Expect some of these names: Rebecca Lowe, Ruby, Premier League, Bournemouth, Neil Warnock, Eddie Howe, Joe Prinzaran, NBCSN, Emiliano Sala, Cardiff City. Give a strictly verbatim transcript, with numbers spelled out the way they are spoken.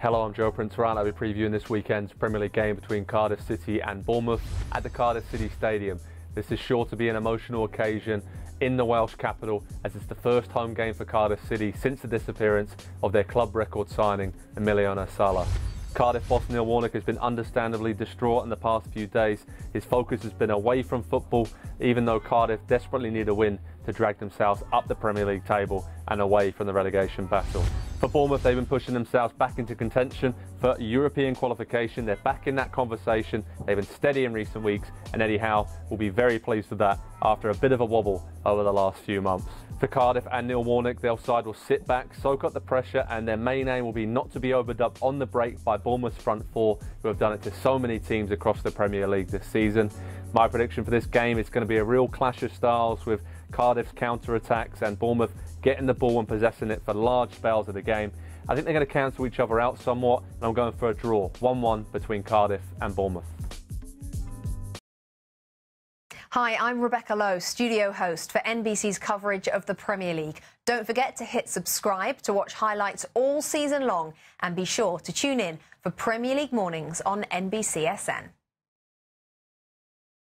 Hello, I'm Joe Prinzaran. I'll be previewing this weekend's Premier League game between Cardiff City and Bournemouth at the Cardiff City Stadium. This is sure to be an emotional occasion in the Welsh capital, as it's the first home game for Cardiff City since the disappearance of their club record signing, Emiliano Sala. Cardiff boss Neil Warnock has been understandably distraught in the past few days. His focus has been away from football, even though Cardiff desperately need a win to drag themselves up the Premier League table and away from the relegation battle. For Bournemouth, they've been pushing themselves back into contention for European qualification. They're back in that conversation. They've been steady in recent weeks, and Eddie Howe will be very pleased with that after a bit of a wobble over the last few months. For Cardiff and Neil Warnock, their side will sit back, soak up the pressure, and their main aim will be not to be opened up on the break by Bournemouth's front four, who have done it to so many teams across the Premier League this season. My prediction for this game is going to be a real clash of styles, with Cardiff's counter-attacks and Bournemouth getting the ball and possessing it for large spells of the game. I think they're going to cancel each other out somewhat, and I'm going for a draw, one one between Cardiff and Bournemouth. Hi, I'm Rebecca Lowe, studio host for N B C's coverage of the Premier League. Don't forget to hit subscribe to watch highlights all season long, and be sure to tune in for Premier League mornings on N B C S N.